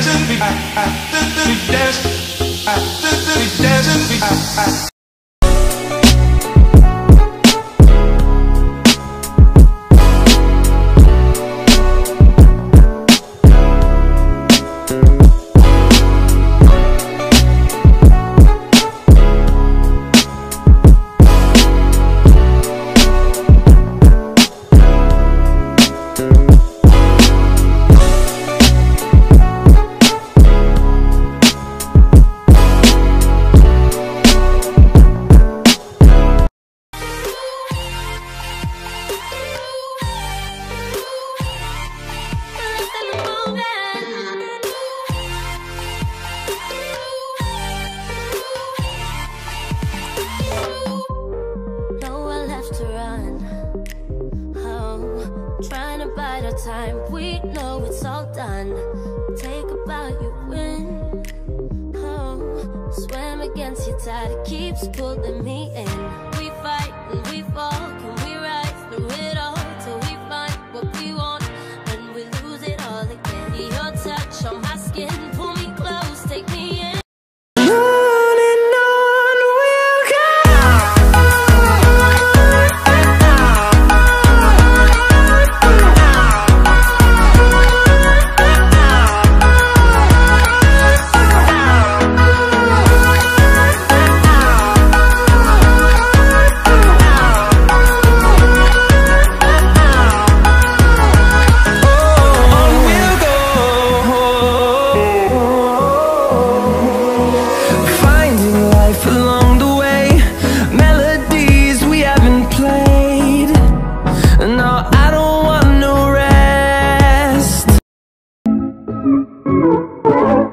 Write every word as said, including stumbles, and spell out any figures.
dancing, we dance, we dancing, we time, we know it's all done. Take a bow, you win. Oh, swim against your tide, it keeps pulling me in. We fight and we fall, can we rise through it all till we find what we want and we lose it all again? Your touch on my skin, pull me close, take me in. Oh,